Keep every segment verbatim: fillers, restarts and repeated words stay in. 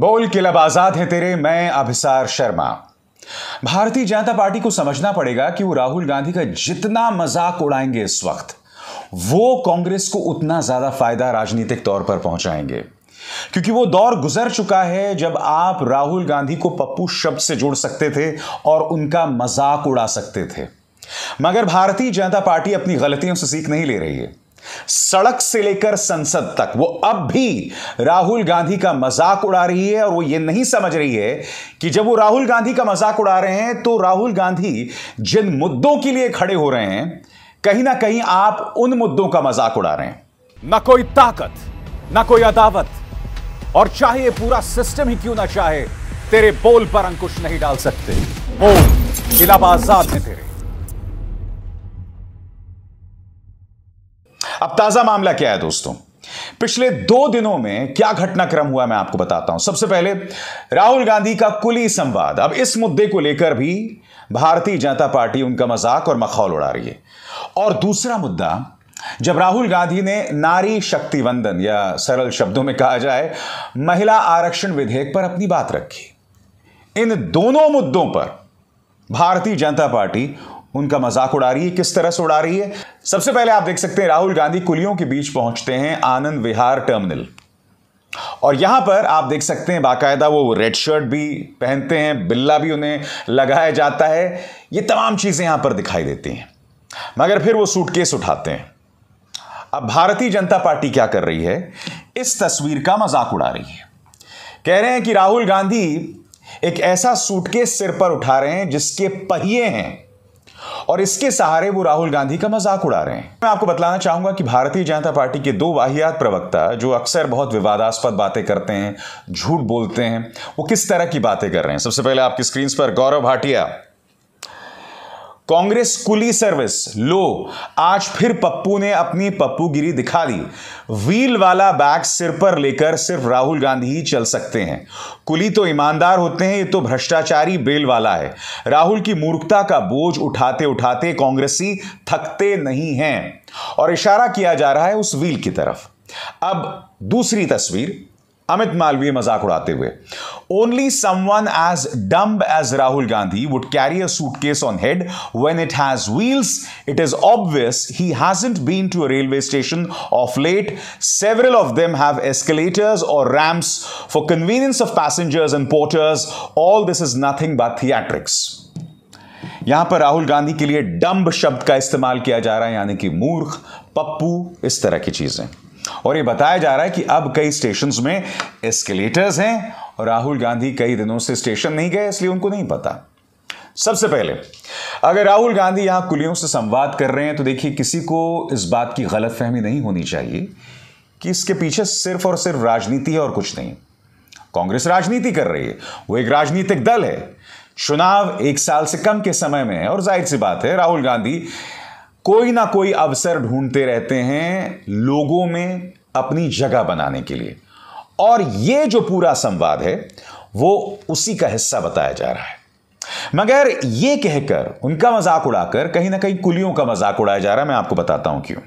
बोल के लब आजाद है तेरे। मैं अभिसार शर्मा। भारतीय जनता पार्टी को समझना पड़ेगा कि वो राहुल गांधी का जितना मजाक उड़ाएंगे इस वक्त, वो कांग्रेस को उतना ज्यादा फायदा राजनीतिक तौर पर पहुंचाएंगे, क्योंकि वो दौर गुजर चुका है जब आप राहुल गांधी को पप्पू शब्द से जोड़ सकते थे और उनका मजाक उड़ा सकते थे। मगर भारतीय जनता पार्टी अपनी गलतियों से सीख नहीं ले रही है। सड़क से लेकर संसद तक वो अब भी राहुल गांधी का मजाक उड़ा रही है, और वो ये नहीं समझ रही है कि जब वो राहुल गांधी का मजाक उड़ा रहे हैं तो राहुल गांधी जिन मुद्दों के लिए खड़े हो रहे हैं, कहीं ना कहीं आप उन मुद्दों का मजाक उड़ा रहे हैं। ना कोई ताकत, ना कोई अदावत, और चाहे पूरा सिस्टम ही क्यों ना चाहे, तेरे बोल पर अंकुश नहीं डाल सकते। बोल गिलाब आजाद है तेरे। अब ताजा मामला क्या है दोस्तों? पिछले दो दिनों में क्या घटनाक्रम हुआ मैं आपको बताता हूं। सबसे पहले राहुल गांधी का कुली संवाद। अब इस मुद्दे को लेकर भी भारतीय जनता पार्टी उनका मजाक और मखौल उड़ा रही है। और दूसरा मुद्दा, जब राहुल गांधी ने नारी शक्ति वंदन, या सरल शब्दों में कहा जाए महिला आरक्षण विधेयक पर अपनी बात रखी, इन दोनों मुद्दों पर भारतीय जनता पार्टी उनका मजाक उड़ा रही है। किस तरह से उड़ा रही है? सबसे पहले आप देख सकते हैं, राहुल गांधी कुलियों के बीच पहुंचते हैं आनंद विहार टर्मिनल, और यहां पर आप देख सकते हैं बाकायदा वो रेड शर्ट भी पहनते हैं, बिल्ला भी उन्हें लगाया जाता है, ये तमाम चीजें यहां पर दिखाई देती हैं। मगर फिर वो सूटकेस उठाते हैं। अब भारतीय जनता पार्टी क्या कर रही है? इस तस्वीर का मजाक उड़ा रही है। कह रहे हैं कि राहुल गांधी एक ऐसा सूटकेस सिर पर उठा रहे हैं जिसके पहिए हैं, और इसके सहारे वो राहुल गांधी का मजाक उड़ा रहे हैं। मैं आपको बतलाना चाहूंगा कि भारतीय जनता पार्टी के दो वाहियात प्रवक्ता, जो अक्सर बहुत विवादास्पद बातें करते हैं, झूठ बोलते हैं, वो किस तरह की बातें कर रहे हैं। सबसे पहले आपकी स्क्रीन पर गौरव भाटिया, कांग्रेस कुली सर्विस। लो, आज फिर पप्पू ने अपनी पप्पूगिरी दिखा दी। व्हील वाला बैग सिर पर लेकर सिर्फ राहुल गांधी ही चल सकते हैं। कुली तो ईमानदार होते हैं, ये तो भ्रष्टाचारी बेल वाला है। राहुल की मूर्खता का बोझ उठाते उठाते कांग्रेसी थकते नहीं हैं। और इशारा किया जा रहा है उस व्हील की तरफ। अब दूसरी तस्वीर, अमित मालवीय मजाक उड़ाते हुए। Only someone as dumb as Rahul Gandhi would carry a suitcase on head when it has wheels. It is obvious he hasn't been to a railway station of late. Several of them have escalators और ramps for convenience of passengers and porters. All this is nothing but theatrics. यहां पर राहुल गांधी के लिए dumb शब्द का इस्तेमाल किया जा रहा है, यानी कि मूर्ख, पप्पू, इस तरह की चीजें। और ये बताया जा रहा है कि अब कई स्टेशंस में एस्केलेटर्स हैं, और राहुल गांधी कई दिनों से स्टेशन नहीं गए, इसलिए उनको नहीं पता। सबसे पहले अगर राहुल गांधी यहां कुलियों से संवाद कर रहे हैं, तो देखिए, किसी को इस बात की गलतफहमी नहीं होनी चाहिए कि इसके पीछे सिर्फ और सिर्फ राजनीति है और कुछ नहीं। कांग्रेस राजनीति कर रही है, वो एक राजनीतिक दल है। चुनाव एक साल से कम के समय में है, और जाहिर सी बात है राहुल गांधी कोई ना कोई अवसर ढूंढते रहते हैं लोगों में अपनी जगह बनाने के लिए, और यह जो पूरा संवाद है वो उसी का हिस्सा बताया जा रहा है। मगर यह कहकर, उनका मजाक उड़ाकर, कहीं ना कहीं कुलियों का मजाक उड़ाया जा रहा है। मैं आपको बताता हूं क्यों।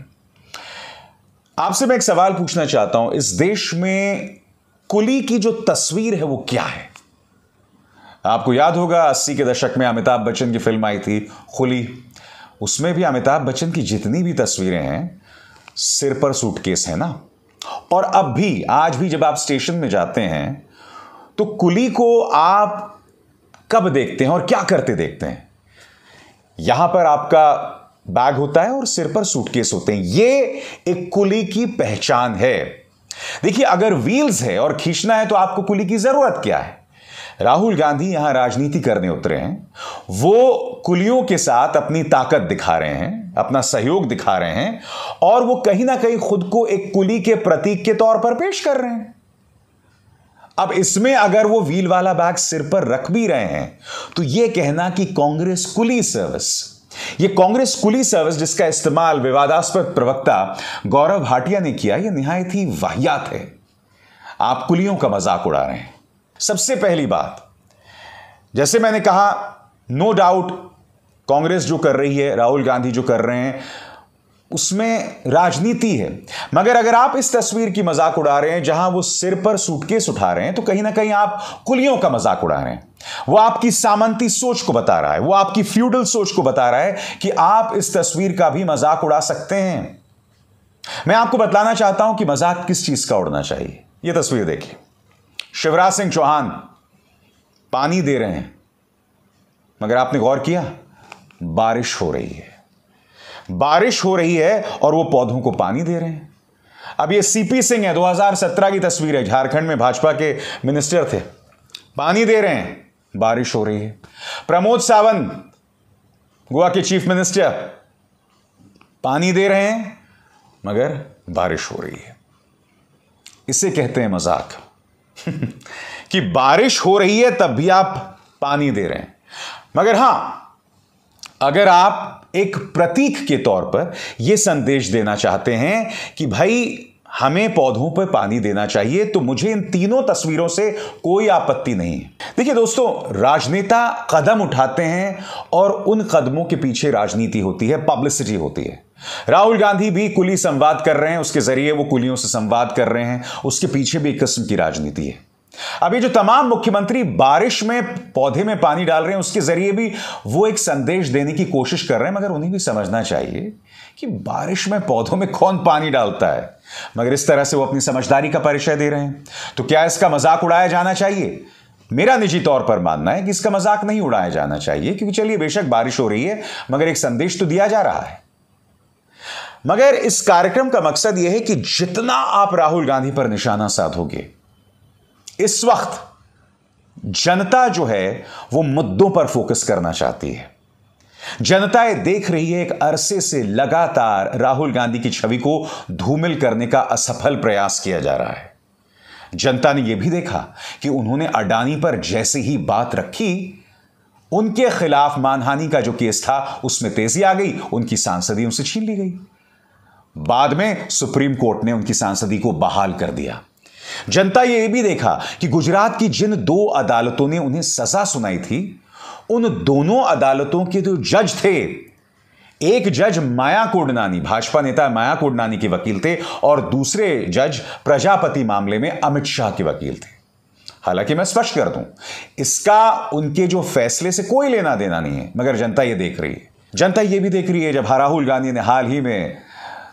आपसे मैं एक सवाल पूछना चाहता हूं, इस देश में कुली की जो तस्वीर है वो क्या है? आपको याद होगा अस्सी के दशक में अमिताभ बच्चन की फिल्म आई थी कुली। उसमें भी अमिताभ बच्चन की जितनी भी तस्वीरें हैं, सिर पर सूटकेस है ना। और अब भी, आज भी जब आप स्टेशन में जाते हैं, तो कुली को आप कब देखते हैं और क्या करते देखते हैं? यहां पर आपका बैग होता है और सिर पर सूटकेस होते हैं। ये एक कुली की पहचान है। देखिए, अगर व्हील्स है और खींचना है तो आपको कुली की जरूरत क्या है? राहुल गांधी यहां राजनीति करने उतरे हैं, वो कुलियों के साथ अपनी ताकत दिखा रहे हैं, अपना सहयोग दिखा रहे हैं, और वो कहीं ना कहीं खुद को एक कुली के प्रतीक के तौर पर पेश कर रहे हैं। अब इसमें अगर वो व्हील वाला बैग सिर पर रख भी रहे हैं, तो ये कहना कि कांग्रेस कुली सर्विस, ये कांग्रेस कुली सर्विस जिसका इस्तेमाल विवादास्पद प्रवक्ता गौरव भाटिया ने किया, यह निहायत ही वाहियात है। आप कुलियों का मजाक उड़ा रहे हैं। सबसे पहली बात, जैसे मैंने कहा, नो डाउट कांग्रेस जो कर रही है, राहुल गांधी जो कर रहे हैं, उसमें राजनीति है। मगर अगर आप इस तस्वीर की मजाक उड़ा रहे हैं जहां वो सिर पर सूटकेस उठा रहे हैं, तो कहीं ना कहीं आप कुलियों का मजाक उड़ा रहे हैं। वो आपकी सामंती सोच को बता रहा है, वो आपकी फ्यूडल सोच को बता रहा है कि आप इस तस्वीर का भी मजाक उड़ा सकते हैं। मैं आपको बतलाना चाहता हूं कि मजाक किस चीज का उड़ना चाहिए। यह तस्वीर देखिए, शिवराज सिंह चौहान पानी दे रहे हैं, मगर आपने गौर किया बारिश हो रही है, बारिश हो रही है और वो पौधों को पानी दे रहे हैं। अब ये सीपी सिंह है, दो हज़ार सत्रह की तस्वीर है, झारखंड में भाजपा के मिनिस्टर थे, पानी दे रहे हैं, बारिश हो रही है। प्रमोद सावंत, गोवा के चीफ मिनिस्टर, पानी दे रहे हैं मगर बारिश हो रही है। इसे कहते हैं मजाक कि बारिश हो रही है तब भी आप पानी दे रहे हैं। मगर हां, अगर आप एक प्रतीक के तौर पर यह संदेश देना चाहते हैं कि भाई हमें पौधों पर पानी देना चाहिए, तो मुझे इन तीनों तस्वीरों से कोई आपत्ति नहीं है। देखिए दोस्तों, राजनेता कदम उठाते हैं और उन कदमों के पीछे राजनीति होती है, पब्लिसिटी होती है। राहुल गांधी भी कुली संवाद कर रहे हैं, उसके जरिए वो कुलियों से संवाद कर रहे हैं, उसके पीछे भी एक किस्म की राजनीति है। अब ये जो तमाम मुख्यमंत्री बारिश में पौधे में पानी डाल रहे हैं, उसके जरिए भी वो एक संदेश देने की कोशिश कर रहे हैं। मगर उन्हें भी समझना चाहिए कि बारिश में पौधों में कौन पानी डालता है, मगर इस तरह से वो अपनी समझदारी का परिचय दे रहे हैं। तो क्या इसका मजाक उड़ाया जाना चाहिए? मेरा निजी तौर पर मानना है कि इसका मजाक नहीं उड़ाया जाना चाहिए, क्योंकि चलिए बेशक बारिश हो रही है मगर एक संदेश तो दिया जा रहा है। मगर इस कार्यक्रम का मकसद यह है कि जितना आप राहुल गांधी पर निशाना साधोगे, इस वक्त जनता जो है वो मुद्दों पर फोकस करना चाहती है। जनता ये देख रही है एक अरसे से लगातार राहुल गांधी की छवि को धूमिल करने का असफल प्रयास किया जा रहा है। जनता ने ये भी देखा कि उन्होंने अडानी पर जैसे ही बात रखी, उनके खिलाफ मानहानि का जो केस था उसमें तेजी आ गई, उनकी सांसदी उनसे छीन ली गई। बाद में सुप्रीम कोर्ट ने उनकी सांसदी को बहाल कर दिया। जनता यह भी देखा कि गुजरात की जिन दो अदालतों ने उन्हें सजा सुनाई थी, उन दोनों अदालतों के जो जज थे, एक जज माया कोडनानी, भाजपा नेता माया कोडनानी के वकील थे, और दूसरे जज प्रजापति मामले में अमित शाह के वकील थे। हालांकि मैं स्पष्ट कर दूं, इसका उनके जो फैसले से कोई लेना देना नहीं है, मगर जनता यह देख रही है। जनता यह भी देख रही है, जब राहुल गांधी ने हाल ही में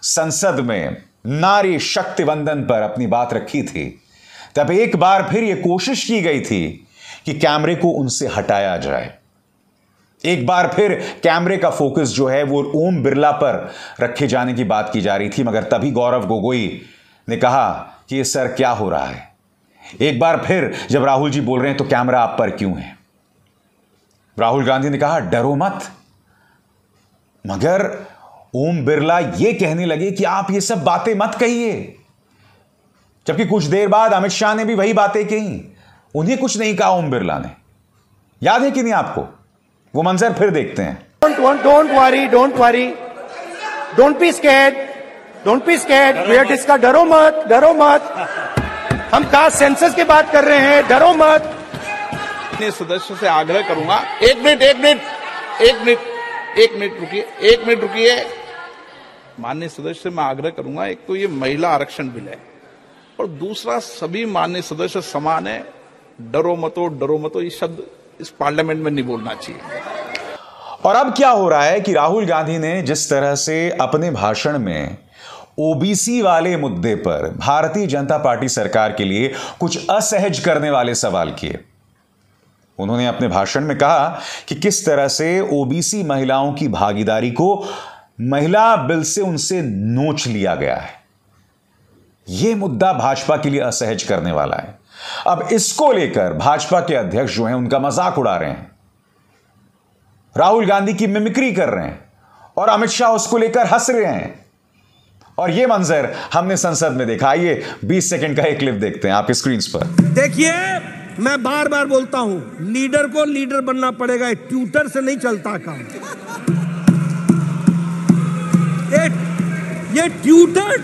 संसद में नारी शक्ति वंदन पर अपनी बात रखी थी, तब एक बार फिर यह कोशिश की गई थी कि कैमरे को उनसे हटाया जाए। एक बार फिर कैमरे का फोकस जो है वो ओम बिरला पर रखे जाने की बात की जा रही थी, मगर तभी गौरव गोगोई ने कहा कि ये सर क्या हो रहा है। एक बार फिर जब राहुल जी बोल रहे हैं तो कैमरा आप पर क्यों है? राहुल गांधी ने कहा डरो मत, मगर ओम बिरला ये कहने लगे कि आप ये सब बातें मत कहिए। जबकि कुछ देर बाद अमित शाह ने भी वही बातें कही, उन्हें कुछ नहीं कहा ओम बिरला ने। याद है कि नहीं आपको? वो मंजर फिर देखते हैं। Don't don't worry, don't worry, don't be scared, don't be scared, we are discuss, डरो मत, डरो मत, हम कास्ट सेंसस की बात कर रहे हैं, डरो मत। अपने सदस्यों से आग्रह करूंगा, एक मिनट एक मिनट एक मिनट एक मिनट रुकिए, एक मिनट रुकिए। माननीय सदस्य से मैं आग्रह करूंगा, एक तो ये महिला आरक्षण बिल है और दूसरा सभी माननीय सदस्य समान है। डरो मतो, डरो मतो ये शब्द इस पार्लियामेंट में नहीं बोलना चाहिए। और अब क्या हो रहा है कि राहुल गांधी ने जिस तरह से अपने भाषण में ओबीसी वाले मुद्दे पर भारतीय जनता पार्टी सरकार के लिए कुछ असहज करने वाले सवाल किए, उन्होंने अपने भाषण में कहा कि किस तरह से ओबीसी महिलाओं की भागीदारी को महिला बिल से उनसे नोच लिया गया है। यह मुद्दा भाजपा के लिए असहज करने वाला है। अब इसको लेकर भाजपा के अध्यक्ष जो हैं उनका मजाक उड़ा रहे हैं, राहुल गांधी की मिमिक्री कर रहे हैं और अमित शाह उसको लेकर हंस रहे हैं। और यह मंजर हमने संसद में देखा। आइए बीस सेकंड का एक क्लिप देखते हैं आपके स्क्रीन पर। देखिए, मैं बार बार बोलता हूं, लीडर को लीडर बनना पड़ेगा, ट्यूटर से नहीं चलता काम। ये ट्यूटर्ड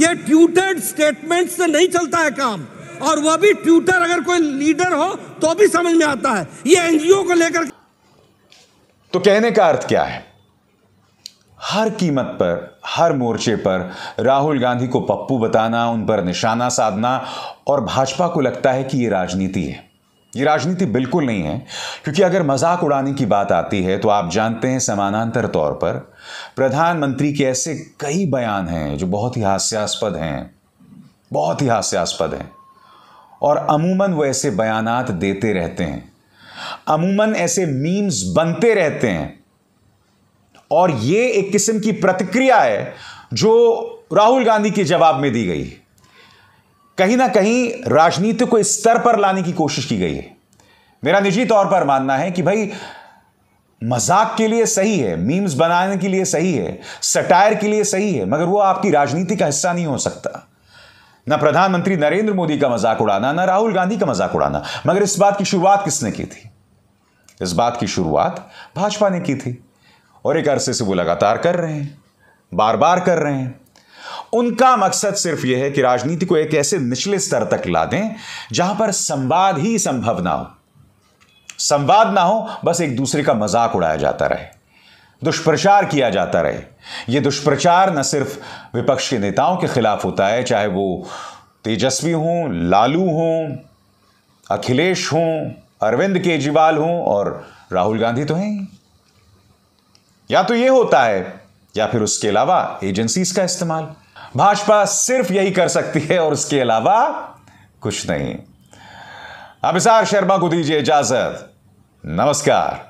ये ट्यूटर्ड स्टेटमेंट से नहीं चलता है काम, और वह भी ट्यूटर अगर कोई लीडर हो तो भी समझ में आता है। ये एनजीओ को लेकर तो कहने का अर्थ क्या है? हर कीमत पर, हर मोर्चे पर राहुल गांधी को पप्पू बताना, उन पर निशाना साधना, और भाजपा को लगता है कि ये राजनीति है। ये राजनीति बिल्कुल नहीं है, क्योंकि अगर मजाक उड़ाने की बात आती है तो आप जानते हैं समानांतर तौर पर प्रधानमंत्री के ऐसे कई बयान हैं जो बहुत ही हास्यास्पद हैं, बहुत ही हास्यास्पद हैं, और अमूमन वो ऐसे बयानात देते रहते हैं, अमूमन ऐसे मीम्स बनते रहते हैं, और ये एक किस्म की प्रतिक्रिया है जो राहुल गांधी के जवाब में दी गई है। कहीं ना कहीं राजनीति को इस स्तर पर लाने की कोशिश की गई है। मेरा निजी तौर पर मानना है कि भाई मजाक के लिए सही है, मीम्स बनाने के लिए सही है, सटायर के लिए सही है, मगर वो आपकी राजनीति का हिस्सा नहीं हो सकता। ना प्रधानमंत्री नरेंद्र मोदी का मजाक उड़ाना, ना राहुल गांधी का मजाक उड़ाना। मगर इस बात की शुरुआत किसने की थी? इस बात की शुरुआत भाजपा ने की थी, और एक अरसे से वो लगातार कर रहे हैं, बार बार कर रहे हैं। उनका मकसद सिर्फ यह है कि राजनीति को एक ऐसे निचले स्तर तक ला दें जहां पर संवाद ही संभव ना हो, संवाद ना हो, बस एक दूसरे का मजाक उड़ाया जाता रहे, दुष्प्रचार किया जाता रहे। यह दुष्प्रचार न सिर्फ विपक्ष के नेताओं के खिलाफ होता है, चाहे वो तेजस्वी हों, लालू हों, अखिलेश हों, अरविंद केजरीवाल हों, और राहुल गांधी तो हैं। या तो यह होता है या फिर उसके अलावा एजेंसीज का इस्तेमाल। भाजपा सिर्फ यही कर सकती है और उसके अलावा कुछ नहीं। अभिसार शर्मा को दीजिए इजाजत। नमस्कार।